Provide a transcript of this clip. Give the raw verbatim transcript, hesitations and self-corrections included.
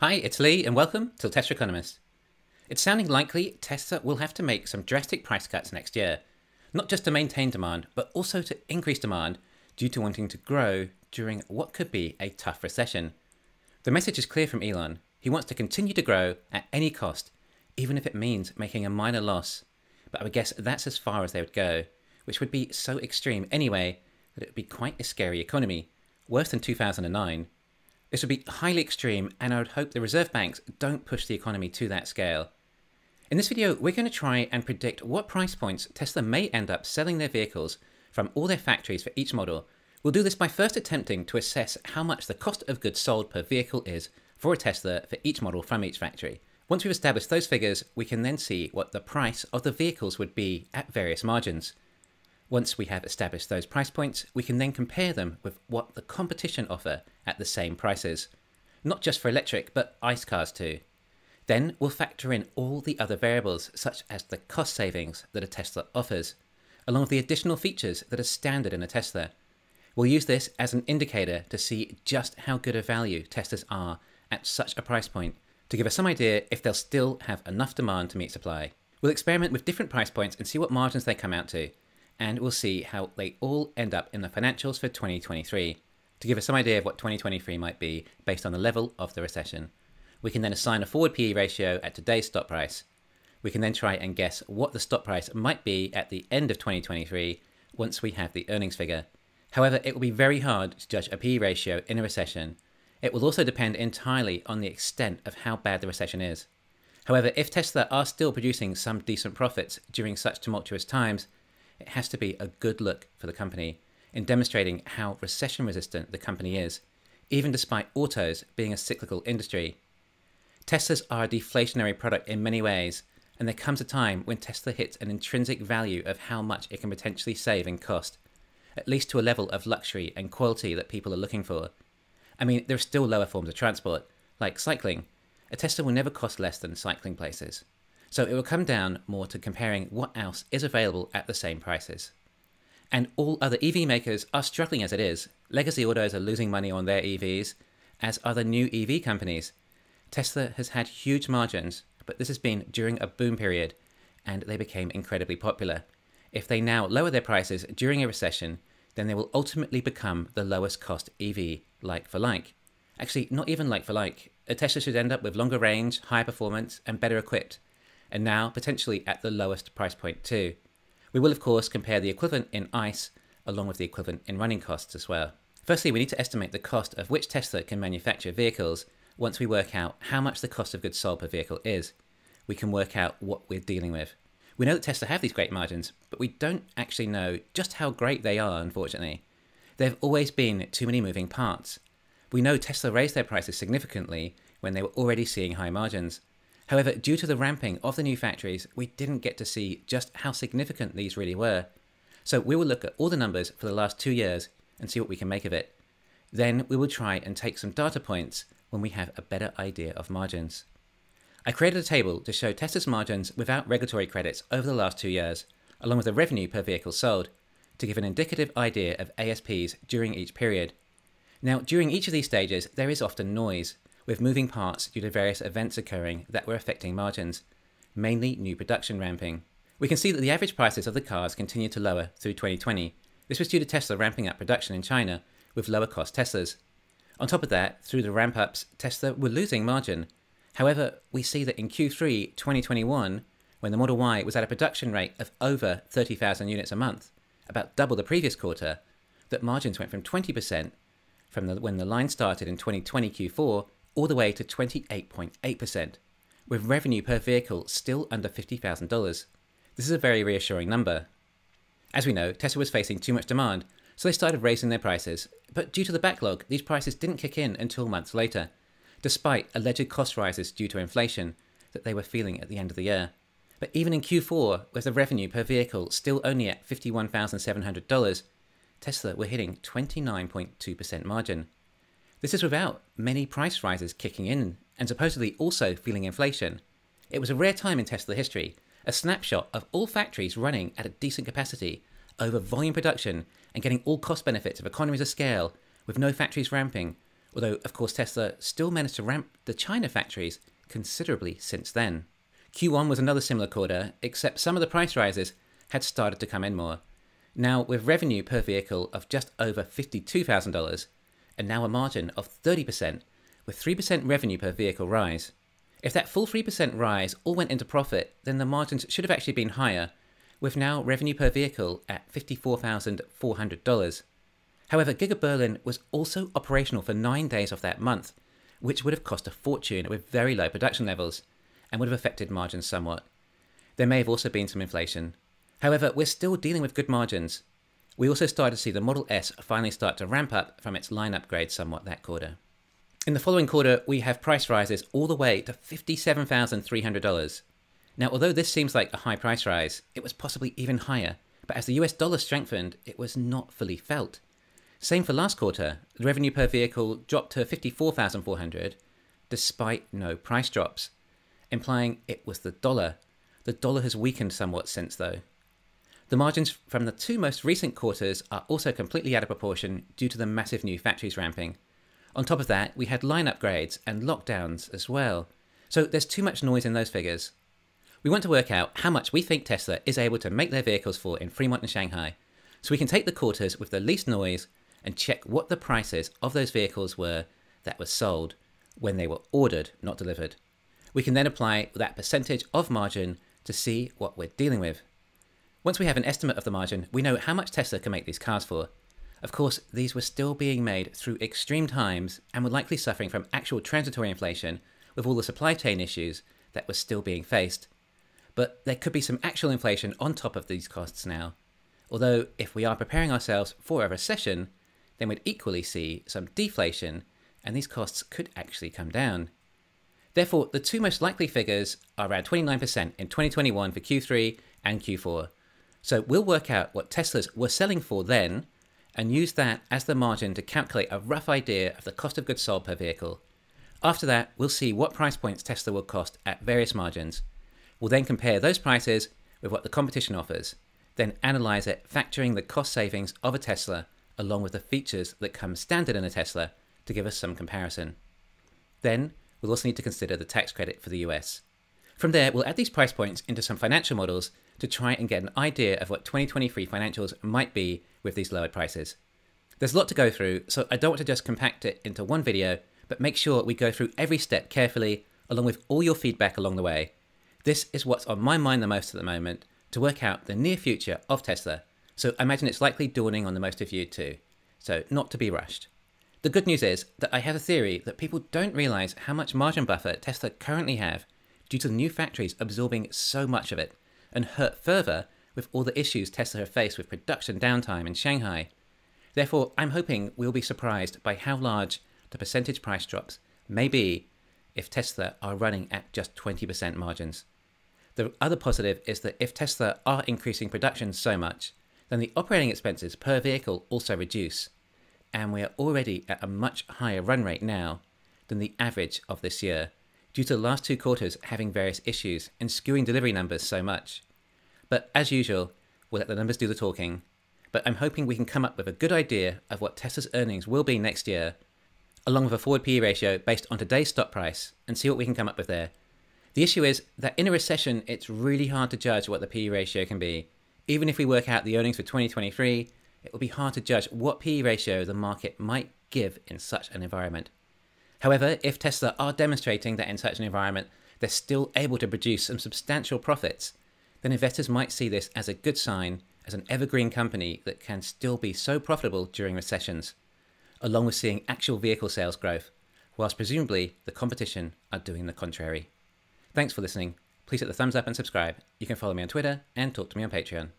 Hi, it's Lee and welcome to Tesla Economist. It's sounding likely Tesla will have to make some drastic price cuts next year, not just to maintain demand, but also to increase demand due to wanting to grow during what could be a tough recession. The message is clear from Elon. He wants to continue to grow at any cost, even if it means making a minor loss. But I would guess that's as far as they would go, which would be so extreme anyway that it would be quite a scary economy, worse than two thousand nine. This would be highly extreme, and I would hope the reserve banks don't push the economy to that scale. In this video, we're going to try and predict what price points Tesla may end up selling their vehicles from all their factories for each model. We'll do this by first attempting to assess how much the cost of goods sold per vehicle is for a Tesla for each model from each factory. Once we've established those figures, we can then see what the price of the vehicles would be at various margins. Once we have established those price points, we can then compare them with what the competition offer at the same prices. Not just for electric, but ICE cars too. Then we'll factor in all the other variables, such as the cost savings that a Tesla offers, along with the additional features that are standard in a Tesla. We'll use this as an indicator to see just how good a value Teslas are at such a price point, to give us some idea if they'll still have enough demand to meet supply. We'll experiment with different price points and see what margins they come out to, and we'll see how they all end up in the financials for twenty twenty-three, to give us some idea of what twenty twenty-three might be based on the level of the recession. We can then assign a forward P E ratio at today's stock price. We can then try and guess what the stock price might be at the end of twenty twenty-three once we have the earnings figure. However, it will be very hard to judge a P E ratio in a recession. It will also depend entirely on the extent of how bad the recession is. However, if Tesla are still producing some decent profits during such tumultuous times, it has to be a good look for the company in demonstrating how recession resistant the company is, even despite autos being a cyclical industry. Teslas are a deflationary product in many ways, and there comes a time when Tesla hits an intrinsic value of how much it can potentially save in cost, at least to a level of luxury and quality that people are looking for. I mean, there are still lower forms of transport, like cycling. A Tesla will never cost less than cycling places. So it will come down more to comparing what else is available at the same prices. And all other E V makers are struggling as it is. Legacy autos are losing money on their E Vs, as are the new E V companies. Tesla has had huge margins, but this has been during a boom period, and they became incredibly popular. If they now lower their prices during a recession, then they will ultimately become the lowest cost E V, like for like. Actually, not even like for like. A Tesla should end up with longer range, higher performance, and better equipped, and now potentially at the lowest price point too. We will of course compare the equivalent in ICE along with the equivalent in running costs as well. Firstly, we need to estimate the cost of which Tesla can manufacture vehicles. Once we work out how much the cost of goods sold per vehicle is, we can work out what we're dealing with. We know that Tesla have these great margins, but we don't actually know just how great they are, unfortunately. There have always been too many moving parts. We know Tesla raised their prices significantly when they were already seeing high margins. However, due to the ramping of the new factories, we didn't get to see just how significant these really were. So we will look at all the numbers for the last two years and see what we can make of it. Then we will try and take some data points when we have a better idea of margins. I created a table to show Tesla's margins without regulatory credits over the last two years, along with the revenue per vehicle sold, to give an indicative idea of A S Ps during each period. Now, during each of these stages, there is often noise, with moving parts due to various events occurring that were affecting margins, mainly new production ramping. We can see that the average prices of the cars continued to lower through twenty twenty. This was due to Tesla ramping up production in China with lower cost Teslas. On top of that, through the ramp ups, Tesla were losing margin. However, we see that in Q three twenty twenty-one, when the Model Y was at a production rate of over thirty thousand units a month, about double the previous quarter, that margins went from twenty percent from the, when the line started in twenty twenty Q four all the way to twenty-eight point eight percent, with revenue per vehicle still under fifty thousand dollars. This is a very reassuring number. As we know, Tesla was facing too much demand, so they started raising their prices, but due to the backlog, these prices didn't kick in until months later, despite alleged cost rises due to inflation that they were feeling at the end of the year. But even in Q four, with the revenue per vehicle still only at fifty-one thousand seven hundred dollars, Tesla were hitting twenty-nine point two percent margin. This is without many price rises kicking in and supposedly also feeling inflation. It was a rare time in Tesla history, a snapshot of all factories running at a decent capacity over volume production and getting all cost benefits of economies of scale with no factories ramping although of course Tesla still managed to ramp the China factories considerably since then. Q one was another similar quarter, except some of the price rises had started to come in more. Now with revenue per vehicle of just over fifty-two thousand dollars, and now a margin of thirty percent, with three percent revenue per vehicle rise. If that full three percent rise all went into profit, then the margins should have actually been higher, with now revenue per vehicle at fifty-four thousand four hundred dollars. However, Giga Berlin was also operational for nine days of that month, which would have cost a fortune with very low production levels, and would have affected margins somewhat. There may have also been some inflation. However, we're still dealing with good margins. We also started to see the Model S finally start to ramp up from its line upgrade somewhat that quarter. In the following quarter, we have price rises all the way to fifty-seven thousand three hundred dollars. Now, although this seems like a high price rise, it was possibly even higher, but as the U S dollar strengthened, it was not fully felt. Same for last quarter, the revenue per vehicle dropped to fifty-four thousand four hundred dollars despite no price drops, implying it was the dollar. The dollar has weakened somewhat since though. The margins from the two most recent quarters are also completely out of proportion due to the massive new factories ramping. On top of that, we had line upgrades and lockdowns as well, so there's too much noise in those figures. We want to work out how much we think Tesla is able to make their vehicles for in Fremont and Shanghai, so we can take the quarters with the least noise and check what the prices of those vehicles were that were sold when they were ordered, not delivered. We can then apply that percentage of margin to see what we're dealing with. Once we have an estimate of the margin, we know how much Tesla can make these cars for. Of course, these were still being made through extreme times and were likely suffering from actual transitory inflation with all the supply chain issues that were still being faced. But there could be some actual inflation on top of these costs now. Although if we are preparing ourselves for a recession, then we'd equally see some deflation and these costs could actually come down. Therefore, the two most likely figures are around twenty-nine percent in twenty twenty-one for Q three and Q four. So we'll work out what Teslas were selling for then and use that as the margin to calculate a rough idea of the cost of goods sold per vehicle. After that, we'll see what price points Tesla will cost at various margins. We'll then compare those prices with what the competition offers, then analyze it factoring the cost savings of a Tesla along with the features that come standard in a Tesla to give us some comparison. Then we'll also need to consider the tax credit for the U S. From there, we'll add these price points into some financial models to try and get an idea of what twenty twenty-three financials might be with these lowered prices. There's a lot to go through, so I don't want to just compact it into one video, but make sure we go through every step carefully, along with all your feedback along the way. This is what's on my mind the most at the moment, to work out the near future of Tesla. So I imagine it's likely dawning on the most of you too, so not to be rushed. The good news is that I have a theory that people don't realize how much margin buffer Tesla currently have due to the new factories absorbing so much of it, and hurt further with all the issues Tesla have faced with production downtime in Shanghai. Therefore, I'm hoping we'll be surprised by how large the percentage price drops may be if Tesla are running at just twenty percent margins. The other positive is that if Tesla are increasing production so much, then the operating expenses per vehicle also reduce, and we are already at a much higher run rate now than the average of this year, due to the last two quarters having various issues and skewing delivery numbers so much. But as usual, we'll let the numbers do the talking, but I'm hoping we can come up with a good idea of what Tesla's earnings will be next year, along with a forward P E ratio based on today's stock price, and see what we can come up with there. The issue is that in a recession, it's really hard to judge what the P E ratio can be. Even if we work out the earnings for twenty twenty-three, it will be hard to judge what P E ratio the market might give in such an environment. However, if Tesla are demonstrating that in such an environment they're still able to produce some substantial profits, then investors might see this as a good sign as an evergreen company that can still be so profitable during recessions, along with seeing actual vehicle sales growth, whilst presumably the competition are doing the contrary. Thanks for listening. Please hit the thumbs up and subscribe. You can follow me on Twitter and talk to me on Patreon.